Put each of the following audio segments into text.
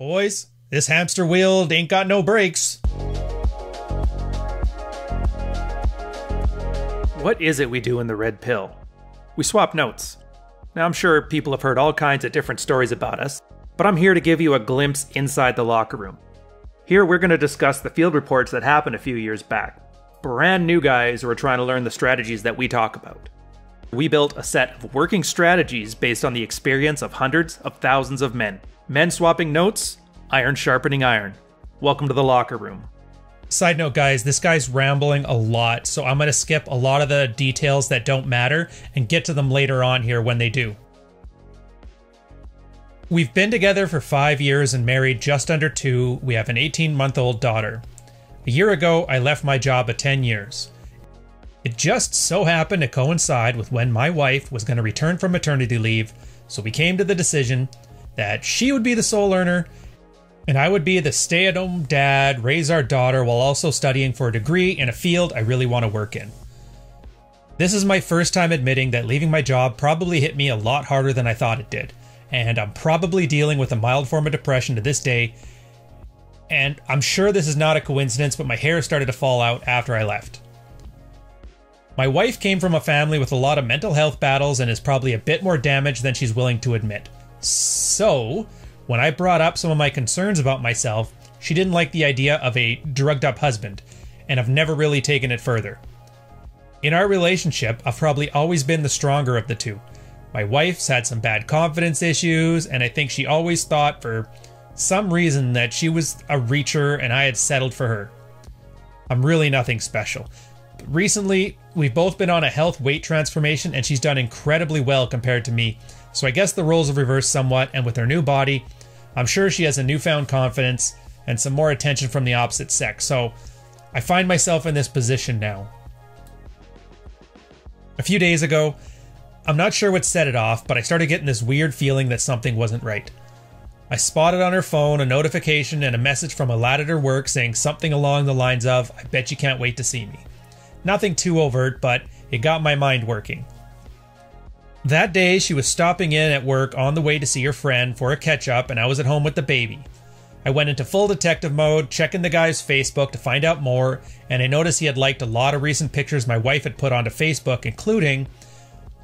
Boys, this hamster wheel ain't got no brakes. What is it we do in the Red Pill? We swap notes. Now, I'm sure people have heard all kinds of different stories about us, but I'm here to give you a glimpse inside the locker room. Here we're going to discuss the field reports that happened a few years back. Brand new guys who are trying to learn the strategies that we talk about. We built a set of working strategies based on the experience of hundreds of thousands of men. Men swapping notes, iron sharpening iron. Welcome to the locker room. Side note, guys, this guy's rambling a lot, so I'm going to skip a lot of the details that don't matter and get to them later on here when they do. We've been together for 5 years and married just under 2. We have an 18-month-old daughter. A year ago, I left my job at 10 years. It just so happened to coincide with when my wife was going to return from maternity leave, so we came to the decision that she would be the sole earner and I would be the stay-at-home dad, raise our daughter while also studying for a degree in a field I really want to work in. This is my first time admitting that leaving my job probably hit me a lot harder than I thought it did. And I'm probably dealing with a mild form of depression to this day. And I'm sure this is not a coincidence, but my hair started to fall out after I left. My wife came from a family with a lot of mental health battles and is probably a bit more damaged than she's willing to admit. So, when I brought up some of my concerns about myself, she didn't like the idea of a drugged up husband, and I've never really taken it further. In our relationship, I've probably always been the stronger of the two. My wife's had some bad confidence issues, and I think she always thought for some reason that she was a reacher and I had settled for her. I'm really nothing special. But recently, we've both been on a health weight transformation and she's done incredibly well compared to me. So I guess the roles have reversed somewhat, and with her new body, I'm sure she has a newfound confidence and some more attention from the opposite sex. So I find myself in this position now. A few days ago, I'm not sure what set it off, but I started getting this weird feeling that something wasn't right. I spotted on her phone a notification and a message from a lad at her work saying something along the lines of, "I bet you can't wait to see me." Nothing too overt, but it got my mind working. That day, she was stopping in at work on the way to see her friend for a catch-up, and I was at home with the baby. I went into full detective mode, checking the guy's Facebook to find out more, and I noticed he had liked a lot of recent pictures my wife had put onto Facebook, including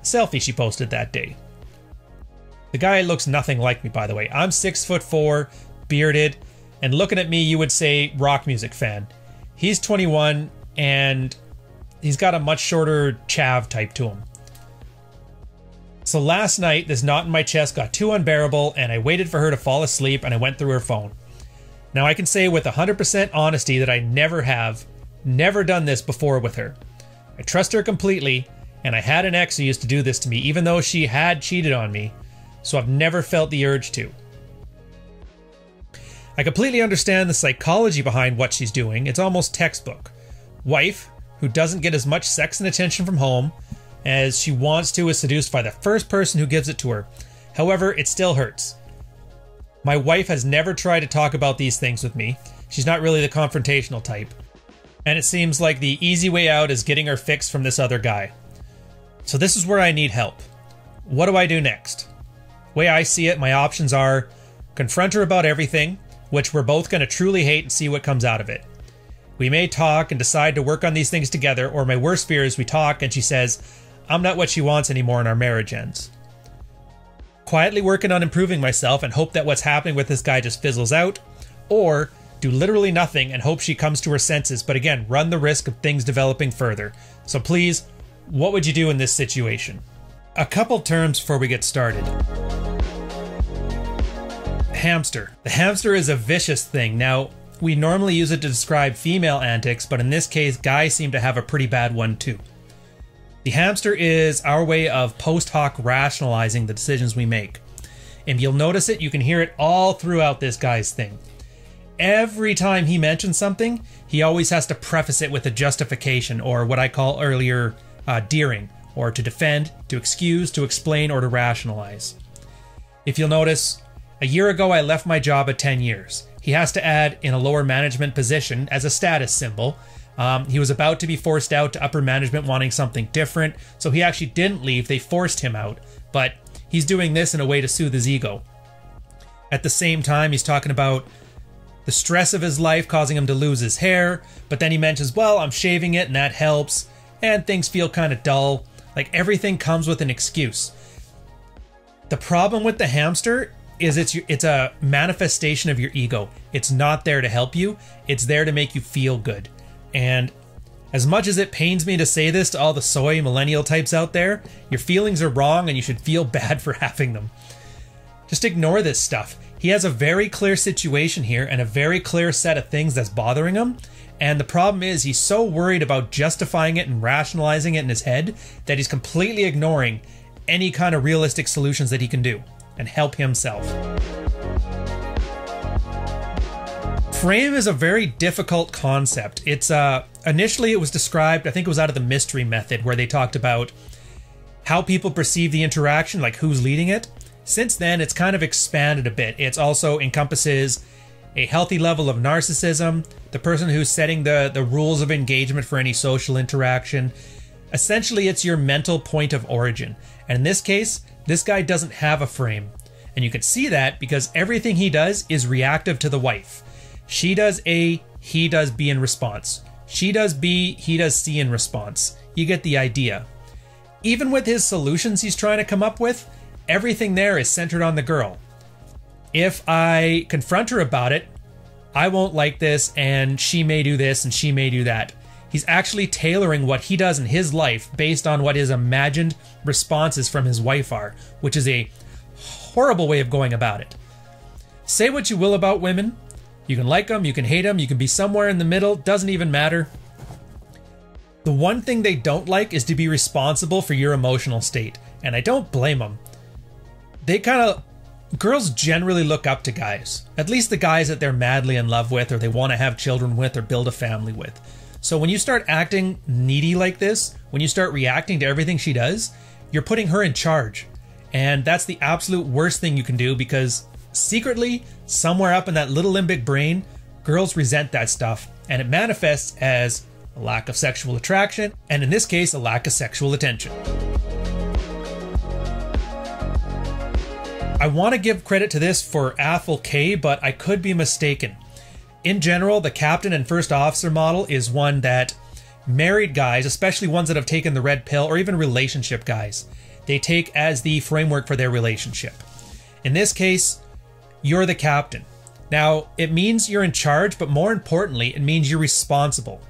selfie she posted that day. The guy looks nothing like me, by the way. I'm 6'4", bearded, and looking at me, you would say rock music fan. He's 21, and he's got a much shorter chav type to him. So last night, this knot in my chest got too unbearable, and I waited for her to fall asleep, and I went through her phone. Now, I can say with 100% honesty that I never done this before with her. I trust her completely, and I had an ex who used to do this to me, even though she had cheated on me, so I've never felt the urge to. I completely understand the psychology behind what she's doing. It's almost textbook. Wife, who doesn't get as much sex and attention from home as she wants to, is seduced by the first person who gives it to her. However, it still hurts. My wife has never tried to talk about these things with me. She's not really the confrontational type. And it seems like the easy way out is getting her fixed from this other guy. So this is where I need help. What do I do next? Way I see it, my options are confront her about everything, which we're both going to truly hate and see what comes out of it. We may talk and decide to work on these things together, or my worst fear is we talk and she says, I'm not what she wants anymore and our marriage ends. Quietly working on improving myself and hope that what's happening with this guy just fizzles out, or do literally nothing and hope she comes to her senses, but again, run the risk of things developing further. So please, what would you do in this situation? A couple terms before we get started. Hamster. The hamster is a vicious thing. Now, we normally use it to describe female antics, but in this case, guys seem to have a pretty bad one too. The hamster is our way of post hoc rationalizing the decisions we make. And you'll notice it, you can hear it all throughout this guy's thing. Every time he mentions something, he always has to preface it with a justification, or what I call earlier deering, or to defend, to excuse, to explain, or to rationalize. If you'll notice, a year ago I left my job at 10 years. He has to add in a lower management position as a status symbol. He was about to be forced out to upper management wanting something different, so he actually didn't leave, they forced him out, but he's doing this in a way to soothe his ego. At the same time, he's talking about the stress of his life causing him to lose his hair, but then he mentions, well, I'm shaving it and that helps, and things feel kind of dull. Like, everything comes with an excuse. The problem with the hamster is it's a manifestation of your ego. It's not there to help you. It's there to make you feel good. And as much as it pains me to say this to all the soy millennial types out there, your feelings are wrong and you should feel bad for having them. Just ignore this stuff. He has a very clear situation here and a very clear set of things that's bothering him. And the problem is he's so worried about justifying it and rationalizing it in his head that he's completely ignoring any kind of realistic solutions that he can do and help himself. Frame is a very difficult concept. It's initially it was described, I think it was out of the Mystery Method, where they talked about how people perceive the interaction, like who's leading it. Since then, it's kind of expanded a bit. It also encompasses a healthy level of narcissism, the person who's setting the rules of engagement for any social interaction. Essentially, it's your mental point of origin. And in this case, this guy doesn't have a frame. And you can see that because everything he does is reactive to the wife. She does A, he does B in response. She does B, he does C in response. You get the idea. Even with his solutions he's trying to come up with, everything there is centered on the girl. If I confront her about it, I won't like this, and she may do this, and she may do that. He's actually tailoring what he does in his life based on what his imagined responses from his wife are, which is a horrible way of going about it. Say what you will about women. You can like them, you can hate them, you can be somewhere in the middle, doesn't even matter. The one thing they don't like is to be responsible for your emotional state, and I don't blame them. They kind of, girls generally look up to guys, at least the guys that they're madly in love with or they want to have children with or build a family with. So when you start acting needy like this, when you start reacting to everything she does, you're putting her in charge. And that's the absolute worst thing you can do, because secretly, somewhere up in that little limbic brain, girls resent that stuff, and it manifests as a lack of sexual attraction, and in this case, a lack of sexual attention. I want to give credit to this for Athol K, but I could be mistaken. In general, the captain and first officer model is one that married guys, especially ones that have taken the red pill, or even relationship guys, they take as the framework for their relationship. In this case, you're the captain. Now, it means you're in charge, but more importantly, it means you're responsible.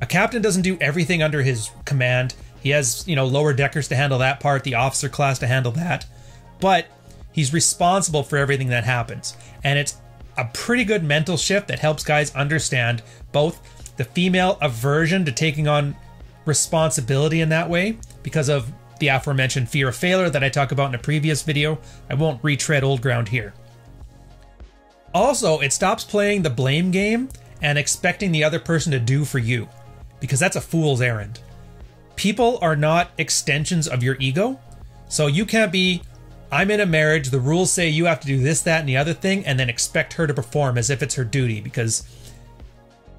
A captain doesn't do everything under his command. He has, lower deckers to handle that part, the officer class to handle that, but he's responsible for everything that happens. And it's a pretty good mental shift that helps guys understand both the female aversion to taking on responsibility in that way because of the aforementioned fear of failure that I talked about in a previous video. I won't retread old ground here. Also, it stops playing the blame game and expecting the other person to do for you, because that's a fool's errand. People are not extensions of your ego. So you can't be, I'm in a marriage, the rules say you have to do this, that, and the other thing, and then expect her to perform as if it's her duty, because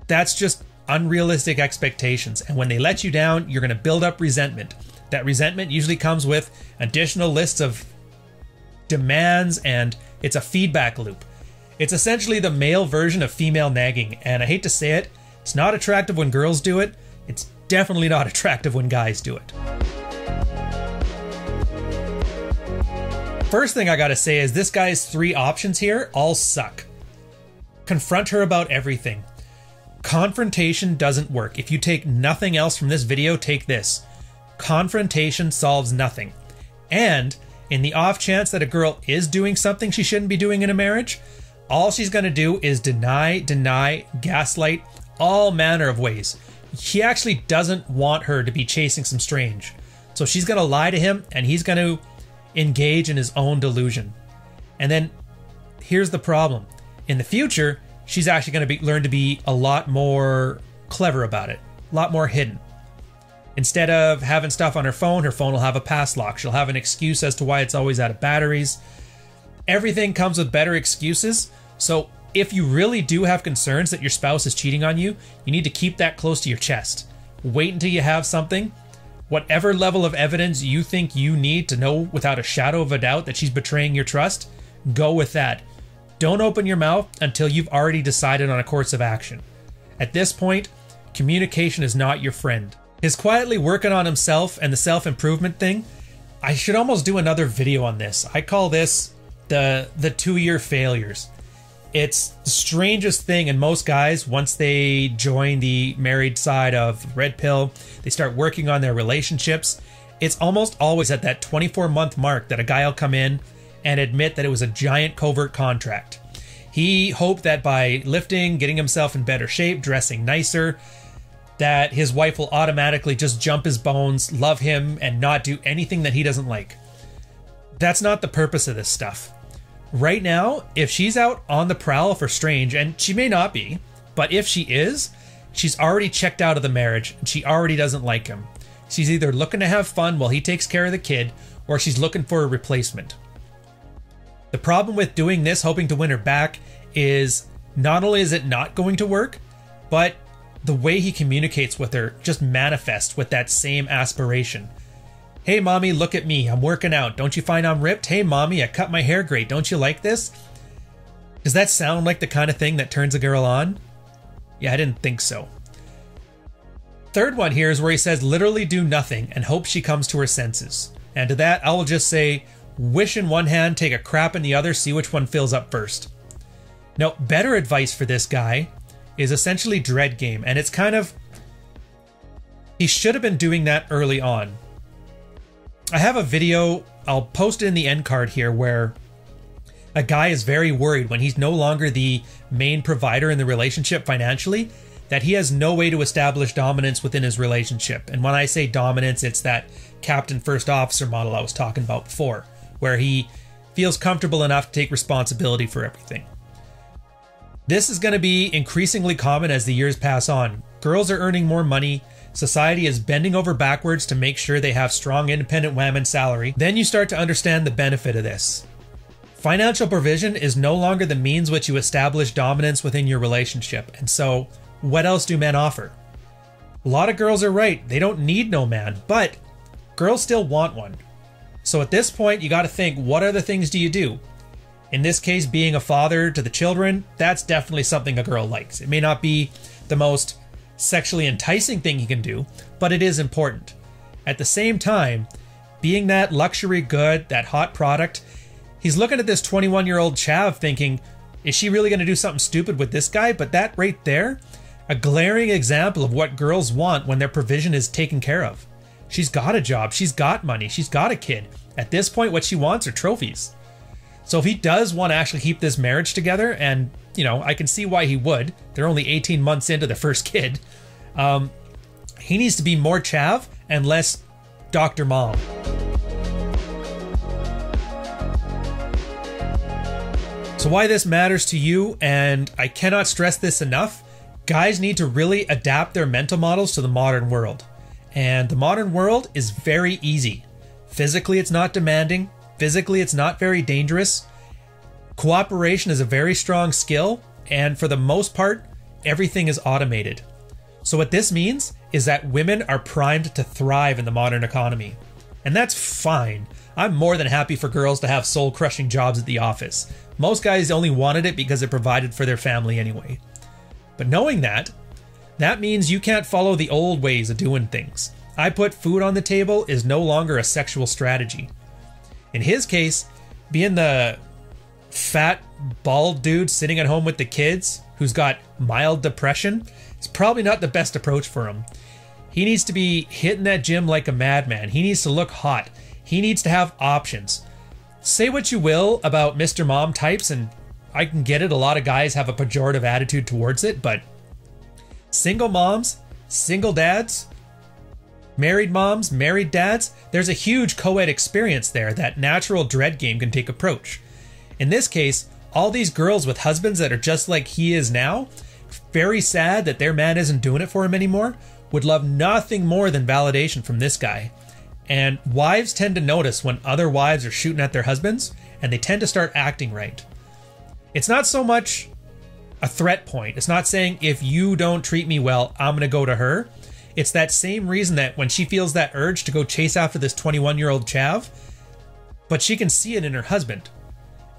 that's just unrealistic expectations. And when they let you down, you're going to build up resentment. That resentment usually comes with additional lists of demands, and it's a feedback loop. It's essentially the male version of female nagging, and I hate to say it, it's not attractive when girls do it. It's definitely not attractive when guys do it. First thing I gotta say is this guy's three options here all suck. Confront her about everything. Confrontation doesn't work. If you take nothing else from this video, take this. Confrontation solves nothing. And in the off chance that a girl is doing something she shouldn't be doing in a marriage, all she's gonna do is deny, deny, gaslight, all manner of ways. He actually doesn't want her to be chasing some strange. So she's gonna lie to him and he's gonna engage in his own delusion. And then here's the problem. In the future, she's actually going to learn to be a lot more clever about it, a lot more hidden. Instead of having stuff on her phone will have a pass lock. She'll have an excuse as to why it's always out of batteries. Everything comes with better excuses. So if you really do have concerns that your spouse is cheating on you, you need to keep that close to your chest. Wait until you have something, whatever level of evidence you think you need to know without a shadow of a doubt that she's betraying your trust, Go with that. Don't open your mouth until you've already decided on a course of action. At this point, communication is not your friend. His quietly working on himself and the self-improvement thing, I should almost do another video on this. I call this the 2-year failures. It's the strangest thing, and most guys, once they join the married side of Red Pill, they start working on their relationships. It's almost always at that 24-month mark that a guy will come in and admit that it was a giant covert contract. He hoped that by lifting, getting himself in better shape, dressing nicer, that his wife will automatically just jump his bones, love him, and not do anything that he doesn't like. That's not the purpose of this stuff. Right now, if she's out on the prowl for Strange, and she may not be, but if she is, she's already checked out of the marriage, and she already doesn't like him. She's either looking to have fun while he takes care of the kid, or she's looking for a replacement. The problem with doing this, hoping to win her back, is not only is it not going to work, but the way he communicates with her just manifests with that same aspiration. Hey mommy, look at me, I'm working out. Don't you find I'm ripped? Hey mommy, I cut my hair great. Don't you like this? Does that sound like the kind of thing that turns a girl on? Yeah, I didn't think so. Third one here is where he says literally do nothing and hope she comes to her senses. And to that, I will just say, wish in one hand, take a crap in the other, see which one fills up first. Now, better advice for this guy is essentially dread game, and it's kind of, he should have been doing that early on. I have a video, I'll post it in the end card here, where a guy is very worried when he's no longer the main provider in the relationship financially, that he has no way to establish dominance within his relationship. And when I say dominance, it's that captain first officer model I was talking about before, where he feels comfortable enough to take responsibility for everything. This is going to be increasingly common as the years pass on. Girls are earning more money. Society is bending over backwards to make sure they have strong independent women salary. Then you start to understand the benefit of this. Financial provision is no longer the means which you establish dominance within your relationship. And so what else do men offer? A lot of girls are right. They don't need no man, but girls still want one. So at this point, you got to think, what other things do you do? In this case, being a father to the children, that's definitely something a girl likes. It may not be the most sexually enticing thing you can do, but it is important. At the same time, being that luxury good, that hot product, he's looking at this 21-year-old chav thinking, is she really going to do something stupid with this guy? But that right there, a glaring example of what girls want when their provision is taken care of. She's got a job, she's got money, she's got a kid. At this point, what she wants are trophies. So if he does want to actually keep this marriage together, and you know, I can see why he would. They're only 18 months into the first kid. He needs to be more chav and less Dr. Mom. So why this matters to you, and I cannot stress this enough, guys need to really adapt their mental models to the modern world. And the modern world is very easy. Physically, it's not demanding. Physically, it's not very dangerous. Cooperation is a very strong skill, and for the most part, everything is automated. So what this means is that women are primed to thrive in the modern economy. And that's fine. I'm more than happy for girls to have soul-crushing jobs at the office. Most guys only wanted it because it provided for their family anyway. But knowing that, that means you can't follow the old ways of doing things. I put food on the table is no longer a sexual strategy. In his case, being the fat, bald dude sitting at home with the kids who's got mild depression is probably not the best approach for him. He needs to be hitting that gym like a madman. He needs to look hot. He needs to have options. Say what you will about Mr. Mom types, and I can get it. A lot of guys have a pejorative attitude towards it, but single moms, single dads, married moms, married dads, there's a huge co-ed experience there that natural dread game can take approach. In this case, all these girls with husbands that are just like he is now, very sad that their man isn't doing it for him anymore, would love nothing more than validation from this guy. And wives tend to notice when other wives are shooting at their husbands, and they tend to start acting right. It's not so much a threat point. It's not saying, if you don't treat me well, I'm going to go to her. It's that same reason that when she feels that urge to go chase after this 21-year-old chav, but she can see it in her husband.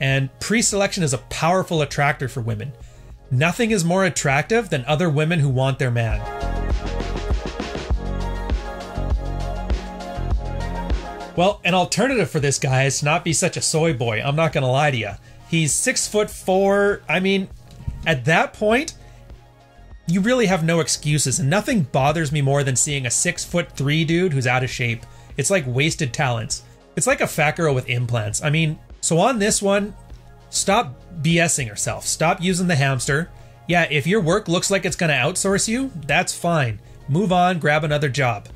And pre-selection is a powerful attractor for women. Nothing is more attractive than other women who want their man. Well, an alternative for this guy is to not be such a soy boy, I'm not gonna lie to you. He's 6'4". I mean, at that point, you really have no excuses, and nothing bothers me more than seeing a 6'3" dude who's out of shape. It's like wasted talents. It's like a fat girl with implants. I mean, so on this one, stop BSing yourself. Stop using the hamster. Yeah, if your work looks like it's gonna outsource you, that's fine. Move on, grab another job.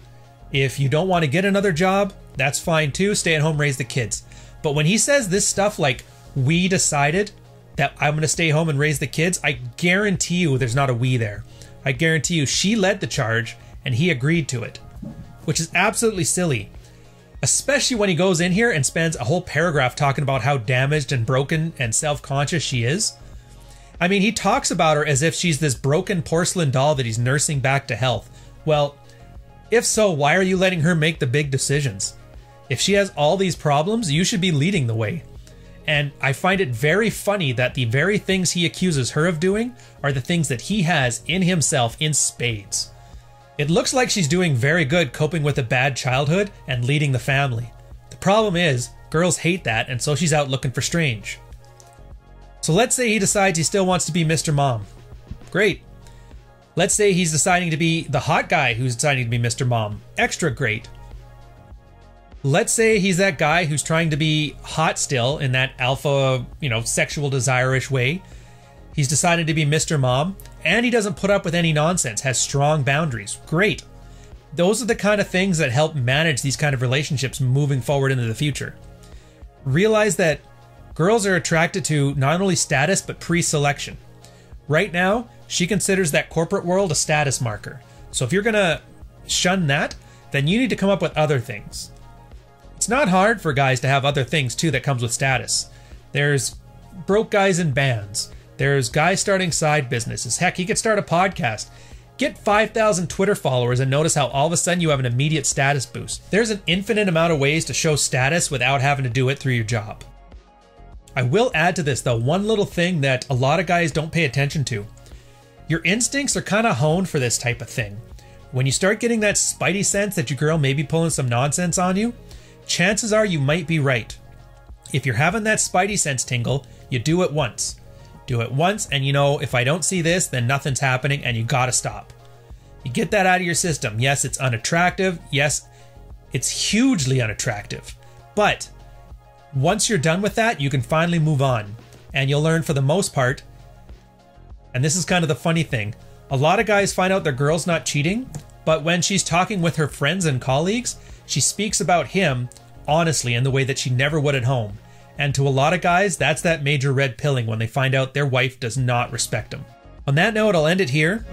If you don't wanna get another job, that's fine too. Stay at home, raise the kids. But when he says this stuff like, we decided that I'm gonna stay home and raise the kids, I guarantee you there's not a we there. I guarantee you she led the charge and he agreed to it, which is absolutely silly. Especially when he goes in here and spends a whole paragraph talking about how damaged and broken and self-conscious she is. I mean, he talks about her as if she's this broken porcelain doll that he's nursing back to health. Well, if so, why are you letting her make the big decisions? If she has all these problems, you should be leading the way. And I find it very funny that the very things he accuses her of doing are the things that he has in himself in spades. It looks like she's doing very good coping with a bad childhood and leading the family. The problem is, girls hate that, and so she's out looking for strange. So let's say he decides he still wants to be Mr. Mom. Great. Let's say he's deciding to be the hot guy who's deciding to be Mr. Mom. Extra great. Let's say he's that guy who's trying to be hot still in that alpha, sexual desire-ish way. He's decided to be Mr. Mom. And he doesn't put up with any nonsense, has strong boundaries. Great. Those are the kind of things that help manage these kind of relationships moving forward into the future. Realize that girls are attracted to not only status, but pre-selection. Right now, she considers that corporate world a status marker. So if you're gonna shun that, then you need to come up with other things. It's not hard for guys to have other things too that comes with status. There's broke guys in bands. There's guys starting side businesses. Heck, he could start a podcast. Get 5,000 Twitter followers and notice how all of a sudden you have an immediate status boost. There's an infinite amount of ways to show status without having to do it through your job. I will add to this though, one little thing that a lot of guys don't pay attention to. Your instincts are kind of honed for this type of thing. When you start getting that spidey sense that your girl may be pulling some nonsense on you, chances are you might be right. If you're having that spidey sense tingle, you do it once. Do it once and you know, if I don't see this, then nothing's happening and you gotta stop. You get that out of your system. Yes, it's unattractive. Yes, it's hugely unattractive. But once you're done with that, you can finally move on and you'll learn for the most part. And this is kind of the funny thing. A lot of guys find out their girl's not cheating, but when she's talking with her friends and colleagues, she speaks about him honestly in the way that she never would at home. And to a lot of guys, that's that major red pilling when they find out their wife does not respect them. On that note, I'll end it here.